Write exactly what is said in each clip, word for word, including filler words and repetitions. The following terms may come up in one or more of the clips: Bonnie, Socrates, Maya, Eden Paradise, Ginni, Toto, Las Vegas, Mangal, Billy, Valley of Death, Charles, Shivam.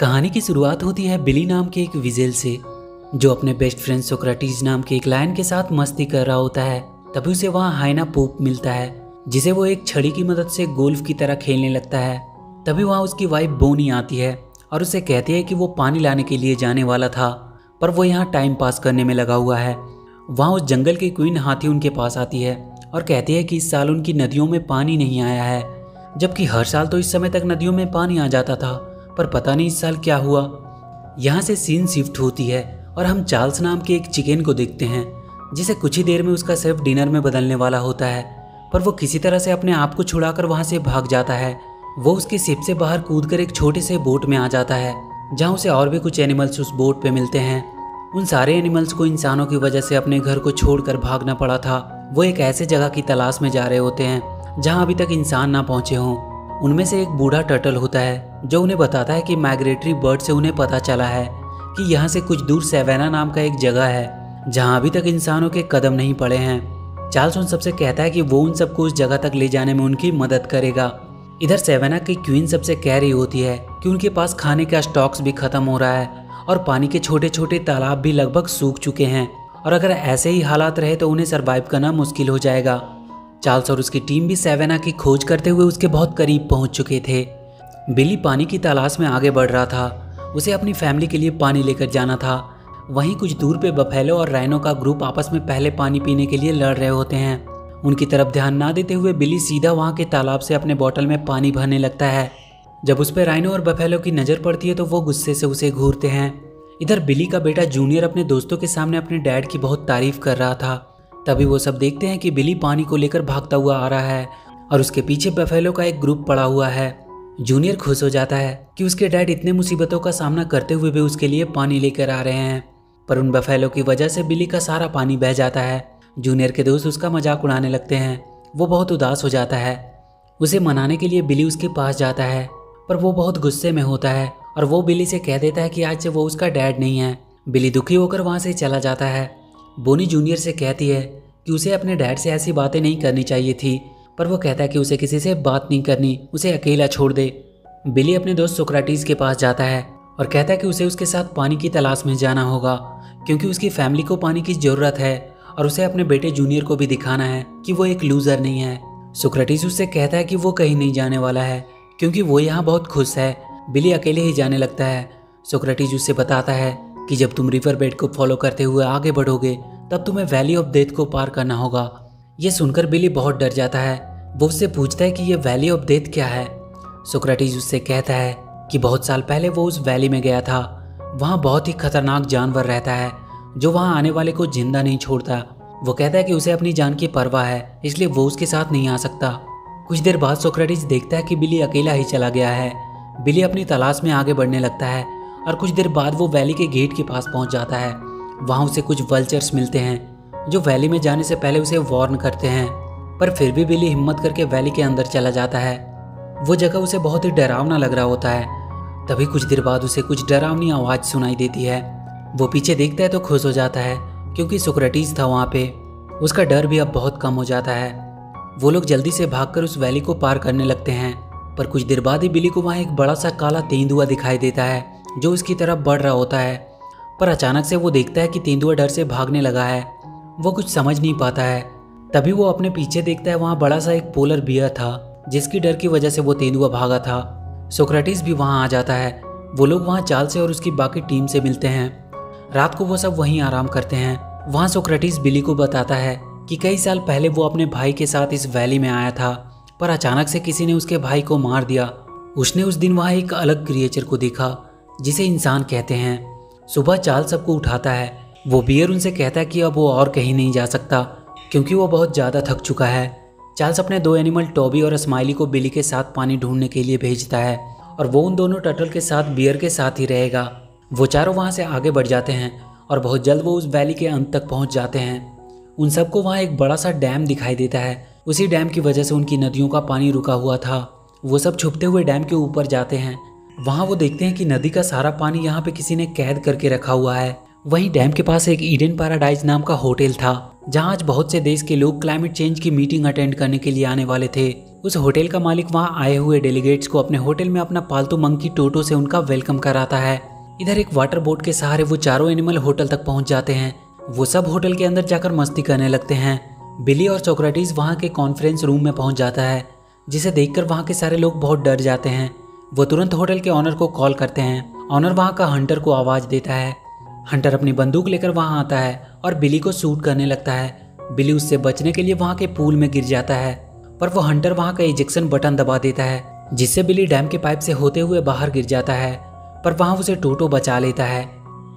कहानी की शुरुआत होती है बिली नाम के एक विजेल से, जो अपने बेस्ट फ्रेंड सोक्रेटिस नाम के एक लायन के साथ मस्ती कर रहा होता है। तभी उसे वहाँ हाइना पोप मिलता है, जिसे वो एक छड़ी की मदद से गोल्फ की तरह खेलने लगता है। तभी वहाँ उसकी वाइफ बोनी आती है और उसे कहती है कि वो पानी लाने के लिए जाने वाला था, पर वो यहाँ टाइम पास करने में लगा हुआ है। वहाँ उस जंगल की क्वीन हाथी उनके पास आती है और कहती है कि इस साल उनकी नदियों में पानी नहीं आया है, जबकि हर साल तो इस समय तक नदियों में पानी आ जाता था, पर पता नहीं इस साल क्या हुआ। यहाँ से सीन शिफ्ट होती है और हम चार्ल्स नाम के एक चिकन को देखते हैं, जिसे कुछ ही देर में उसका सेफ डिनर में बदलने वाला होता है, पर वो किसी तरह से अपने आप को छुड़ाकर वहाँ से भाग जाता है। वो उसके शिप से बाहर कूदकर एक छोटे से बोट में आ जाता है, जहाँ उसे और भी कुछ एनिमल्स उस बोट पे मिलते हैं। उन सारे एनिमल्स को इंसानों की वजह से अपने घर को छोड़कर भागना पड़ा था। वो एक ऐसे जगह की तलाश में जा रहे होते हैं जहाँ अभी तक इंसान ना पहुँचे हों। उनमें से एक बूढ़ा टर्टल होता है, जो उन्हें बताता है कि माइग्रेटरी बर्ड से उन्हें पता चला है कि यहाँ से कुछ दूर सैवाना नाम का एक जगह है, जहाँ अभी तक इंसानों के कदम नहीं पड़े हैं। चार्ल्स उन सबसे कहता है कि वो उन सबको उस जगह तक ले जाने में उनकी मदद करेगा। इधर सैवाना की क्वीन सबसे कह रही होती है कि उनके पास खाने का स्टॉक्स भी खत्म हो रहा है और पानी के छोटे छोटे तालाब भी लगभग सूख चुके हैं, और अगर ऐसे ही हालात रहे तो उन्हें सरवाइव करना मुश्किल हो जाएगा। चार्ल्स और उसकी टीम भी सैवाना की खोज करते हुए उसके बहुत करीब पहुंच चुके थे। बिली पानी की तलाश में आगे बढ़ रहा था, उसे अपनी फैमिली के लिए पानी लेकर जाना था। वहीं कुछ दूर पे बफेलो और राइनो का ग्रुप आपस में पहले पानी पीने के लिए लड़ रहे होते हैं। उनकी तरफ ध्यान ना देते हुए बिली सीधा वहाँ के तालाब से अपने बॉटल में पानी भरने लगता है। जब उस पर राइनो और बफेलो की नज़र पड़ती है तो वो गुस्से से उसे घूरते हैं। इधर बिली का बेटा जूनियर अपने दोस्तों के सामने अपने डैड की बहुत तारीफ कर रहा था। तभी वो सब देखते हैं कि बिली पानी को लेकर भागता हुआ आ रहा है और उसके पीछे बफेलो का एक ग्रुप पड़ा हुआ है। जूनियर खुश हो जाता है कि उसके डैड इतने मुसीबतों का सामना करते हुए भी उसके लिए पानी लेकर आ रहे हैं, पर उन बफेलो की वजह से बिली का सारा पानी बह जाता है। जूनियर के दोस्त उसका मजाक उड़ाने लगते हैं, वो बहुत उदास हो जाता है। उसे मनाने के लिए बिली उसके पास जाता है, पर वो बहुत गुस्से में होता है और वो बिली से कह देता है कि आज से वो उसका डैड नहीं है। बिली दुखी होकर वहाँ से चला जाता है। बोनी जूनियर से कहती है कि उसे अपने डैड से ऐसी बातें नहीं करनी चाहिए थी, पर वो कहता है कि उसे किसी से बात नहीं करनी, उसे अकेला छोड़ दे। बिली अपने दोस्त सोक्रेटिस के पास जाता है और कहता है कि उसे उसके साथ पानी की तलाश में जाना होगा, क्योंकि उसकी फैमिली को पानी की ज़रूरत है और उसे अपने बेटे जूनियर को भी दिखाना है कि वो एक लूज़र नहीं है। सोक्रेटिस उससे कहता है कि वो कहीं नहीं जाने वाला है, क्योंकि वो यहाँ बहुत खुश है। बिली अकेले ही जाने लगता है। सोक्रेटिस उससे बताता है कि जब तुम रिवर बेड को फॉलो करते हुए आगे बढ़ोगे तब तुम्हें वैली ऑफ डेथ को पार करना होगा। ये सुनकर बिली बहुत डर जाता है। वो उससे पूछता है कि ये वैली ऑफ डेथ क्या है। सोक्रेटिस उससे कहता है कि बहुत साल पहले वो उस वैली में गया था। वहाँ बहुत ही खतरनाक जानवर रहता है जो वहाँ आने वाले को जिंदा नहीं छोड़ता। वो कहता है कि उसे अपनी जान की परवाह है, इसलिए वो उसके साथ नहीं आ सकता। कुछ देर बाद सोक्रेटिस देखता है कि बिली अकेला ही चला गया है। बिली अपनी तलाश में आगे बढ़ने लगता है और कुछ देर बाद वो वैली के गेट के पास पहुंच जाता है। वहाँ उसे कुछ वल्चर्स मिलते हैं जो वैली में जाने से पहले उसे वार्न करते हैं, पर फिर भी बिली हिम्मत करके वैली के अंदर चला जाता है। वो जगह उसे बहुत ही डरावना लग रहा होता है। तभी कुछ देर बाद उसे कुछ डरावनी आवाज़ सुनाई देती है। वो पीछे देखता है तो खुश हो जाता है, क्योंकि सोक्रेटिस था वहाँ पे। उसका डर भी अब बहुत कम हो जाता है। वो लोग जल्दी से भागकर उस वैली को पार करने लगते हैं, पर कुछ देर बाद ही बिली को वहाँ एक बड़ा सा काला तेंदुआ दिखाई देता है जो उसकी तरफ बढ़ रहा होता है। पर अचानक से वो देखता है कि तेंदुआ डर से भागने लगा है। वो कुछ समझ नहीं पाता है। तभी वो अपने पीछे देखता है, वहाँ बड़ा सा एक पोलर बियर था, जिसकी डर की वजह से वो तेंदुआ भागा था। सोक्रेटिस भी वहाँ आ जाता है। वो लोग वहाँ चार्ल्स से और उसकी बाकी टीम से मिलते हैं। रात को वो सब वहीं आराम करते हैं। वहाँ सोक्रेटिस बिली को बताता है कि कई साल पहले वो अपने भाई के साथ इस वैली में आया था, पर अचानक से किसी ने उसके भाई को मार दिया। उसने उस दिन वहाँ एक अलग क्रिएचर को देखा, जिसे इंसान कहते हैं। सुबह चार्ल्स सबको उठाता है। वो बियर उनसे कहता है कि अब वो और कहीं नहीं जा सकता, क्योंकि वो बहुत ज़्यादा थक चुका है। चार्ल्स अपने दो एनिमल टॉबी और स्माइली को बिली के साथ पानी ढूंढने के लिए भेजता है, और वो उन दोनों टर्टल के साथ बियर के साथ ही रहेगा। वो चारों वहाँ से आगे बढ़ जाते हैं और बहुत जल्द वो उस वैली के अंत तक पहुँच जाते हैं। उन सबको वहाँ एक बड़ा सा डैम दिखाई देता है। उसी डैम की वजह से उनकी नदियों का पानी रुका हुआ था। वो सब छुपते हुए डैम के ऊपर जाते हैं। वहाँ वो देखते हैं कि नदी का सारा पानी यहाँ पे किसी ने कैद करके रखा हुआ है। वहीं डैम के पास एक ईडन पैराडाइज नाम का होटल था, जहाँ आज बहुत से देश के लोग क्लाइमेट चेंज की मीटिंग अटेंड करने के लिए आने वाले थे। उस होटल का मालिक वहां आए हुए डेलीगेट्स को अपने होटल में अपना पालतू मंकी टोटो से उनका वेलकम कराता है। इधर एक वाटर बोट के सहारे वो चारों एनिमल होटल तक पहुंच जाते हैं। वो सब होटल के अंदर जाकर मस्ती करने लगते हैं। बिली और सोक्रेटिस वहाँ के कॉन्फ्रेंस रूम में पहुँच जाता है, जिसे देखकर वहाँ के सारे लोग बहुत डर जाते हैं। वो तुरंत होटल के ऑनर को कॉल करते हैं। ऑनर वहाँ का हंटर को आवाज़ देता है। हंटर अपनी बंदूक लेकर वहाँ आता है और बिली को शूट करने लगता है। बिली उससे बचने के लिए वहाँ के पूल में गिर जाता है, पर वो हंटर वहाँ का इजेक्शन बटन दबा देता है, जिससे बिली डैम के पाइप से होते हुए बाहर गिर जाता है, पर वहाँ उसे टोटो बचा लेता है।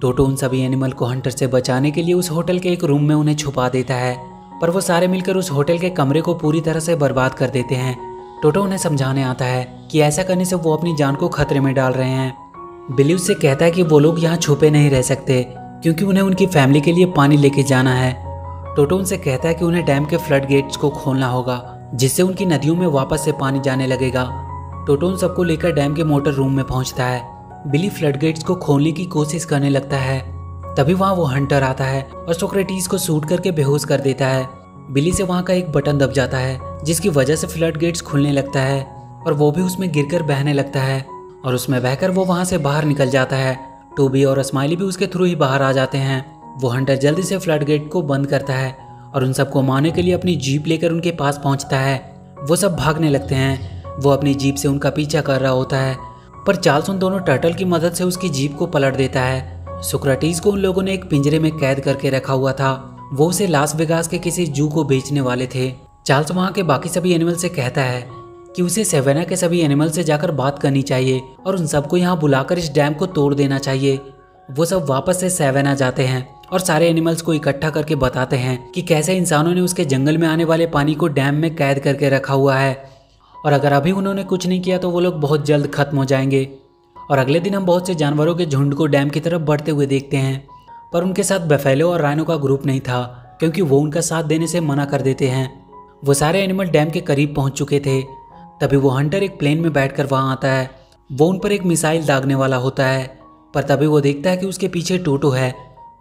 टोटो उन सभी एनिमल को हंटर से बचाने के लिए उस होटल के एक रूम में उन्हें छुपा देता है, पर वो सारे मिलकर उस होटल के कमरे को पूरी तरह से बर्बाद कर देते हैं। टोटो उन्हें समझाने आता है कि ऐसा करने से वो अपनी जान को खतरे में डाल रहे हैं। बिली उससे कहता है कि वो लोग यहाँ छुपे नहीं रह सकते, क्योंकि उन्हें उनकी फैमिली के लिए पानी लेके जाना है। टोटो उनसे कहता है कि उन्हें डैम के फ्लड गेट्स को खोलना होगा, जिससे उनकी नदियों में वापस से पानी जाने लगेगा। टोटो उन सबको लेकर डैम के मोटर रूम में पहुँचता है। बिली फ्लड गेट्स को खोलने की कोशिश करने लगता है। तभी वहाँ वो हंटर आता है और सोक्रेटिस को शूट करके बेहोश कर देता है। बिली से वहाँ का एक बटन दब जाता है, जिसकी वजह से फ्लड गेट्स खुलने लगता है और वो भी उसमें गिरकर बहने लगता है, और उसमें बहकर वो वहाँ से बाहर निकल जाता है। टोबी और स्माइली भी उसके थ्रू ही बाहर आ जाते हैं। वो हंटर जल्दी से फ्लड गेट को बंद करता है और उन सबको मारने के लिए अपनी जीप लेकर उनके पास पहुँचता है। वो सब भागने लगते हैं। वो अपनी जीप से उनका पीछा कर रहा होता है, पर चार्ल्स उन दोनों टर्टल की मदद से उसकी जीप को पलट देता है। सोक्रेटिस को उन लोगों ने एक पिंजरे में कैद करके रखा हुआ था। वो उसे लास वेगास के किसी जू को बेचने वाले थे। चार्ल्स वहाँ के बाकी सभी एनिमल से कहता है कि उसे सवेना के सभी एनिमल से जाकर बात करनी चाहिए और उन सबको यहाँ बुलाकर इस डैम को तोड़ देना चाहिए। वो सब वापस से सवेना जाते हैं और सारे एनिमल्स को इकट्ठा करके बताते हैं कि कैसे इंसानों ने उसके जंगल में आने वाले पानी को डैम में कैद करके रखा हुआ है, और अगर अभी उन्होंने कुछ नहीं किया तो वो लोग बहुत जल्द खत्म हो जाएंगे। और अगले दिन हम बहुत से जानवरों के झुंड को डैम की तरफ बढ़ते हुए देखते हैं, पर उनके साथ बफेलो और राइनो का ग्रुप नहीं था, क्योंकि वो उनका साथ देने से मना कर देते हैं। वो सारे एनिमल डैम के करीब पहुंच चुके थे। तभी वो हंटर एक प्लेन में बैठकर वहां आता है। वो उन पर एक मिसाइल दागने वाला होता है, पर तभी वो देखता है कि उसके पीछे टोटो है।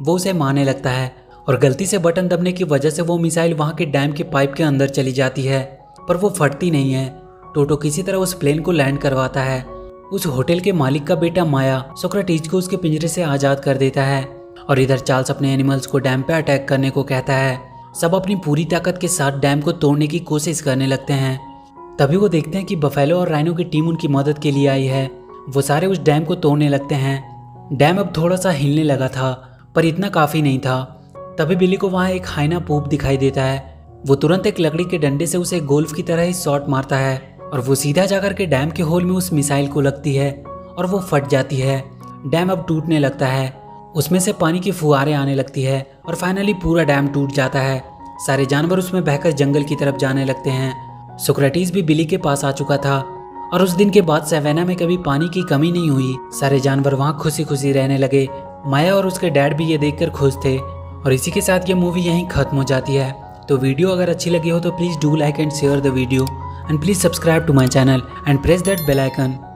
वो उसे मारने लगता है और गलती से बटन दबने की वजह से वो मिसाइल वहाँ के डैम के पाइप के अंदर चली जाती है, पर वो फटती नहीं है। टोटो किसी तरह उस प्लेन को लैंड करवाता है। उस होटल के मालिक का बेटा माया सोक्रेटिस को उसके पिंजरे से आज़ाद कर देता है, और इधर चार्ल्स अपने एनिमल्स को डैम पे अटैक करने को कहता है। सब अपनी पूरी ताकत के साथ डैम को तोड़ने की कोशिश करने लगते हैं। तभी वो देखते हैं कि बफेलो और राइनो की टीम उनकी मदद के लिए आई है। वो सारे उस डैम को तोड़ने लगते हैं। डैम अब थोड़ा सा हिलने लगा था, पर इतना काफ़ी नहीं था। तभी बिली को वहाँ एक हाइना पूप दिखाई देता है। वो तुरंत एक लकड़ी के डंडे से उसे गोल्फ की तरह ही शॉट मारता है, और वो सीधा जाकर के डैम के होल में उस मिसाइल को लगती है और वो फट जाती है। डैम अब टूटने लगता है। उसमें से पानी की फुहारें आने लगती है और फाइनली पूरा डैम टूट जाता है। सारे जानवर उसमें बहकर जंगल की तरफ जाने लगते हैं। सोक्रेटिस भी बिली के पास आ चुका था, और उस दिन के बाद सवेना में कभी पानी की कमी नहीं हुई। सारे जानवर वहाँ खुशी खुशी रहने लगे। माया और उसके डैड भी ये देखकर खुश थे। और इसी के साथ ये मूवी यहीं खत्म हो जाती है। तो वीडियो अगर अच्छी लगी हो तो please do like and share the video, and please subscribe to my channel and press that bell icon.